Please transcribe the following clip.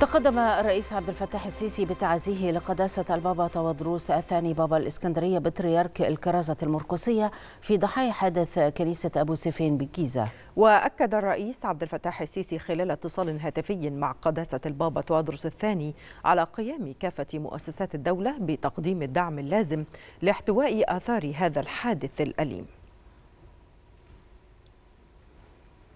تقدم الرئيس عبد الفتاح السيسي بتعزيه لقداسة البابا تواضروس الثاني بابا الإسكندرية بطريرك الكرازة المرقسية في ضحايا حادث كنيسة أبو سيفين بالجيزة. وأكد الرئيس عبد الفتاح السيسي خلال اتصال هاتفي مع قداسة البابا تواضروس الثاني على قيام كافة مؤسسات الدولة بتقديم الدعم اللازم لاحتواء آثار هذا الحادث الأليم.